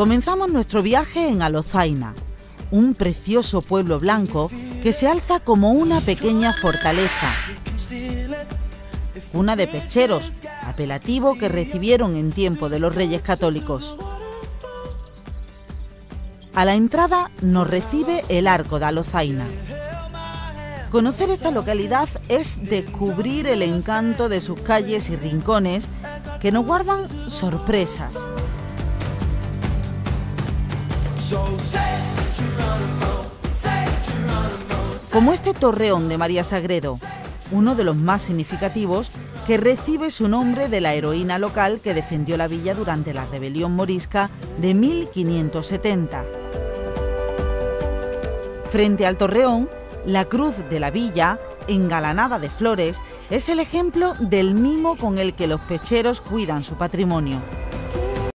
Comenzamos nuestro viaje en Alozaina, un precioso pueblo blanco que se alza como una pequeña fortaleza. Cuna de pecheros, apelativo que recibieron en tiempo de los Reyes Católicos. A la entrada nos recibe el Arco de Alozaina. Conocer esta localidad es descubrir el encanto de sus calles y rincones que nos guardan sorpresas. Como este torreón de María Sagredo, uno de los más significativos, que recibe su nombre de la heroína local que defendió la villa durante la rebelión morisca de 1570. Frente al torreón, la cruz de la villa, engalanada de flores, es el ejemplo del mimo con el que los pecheros cuidan su patrimonio.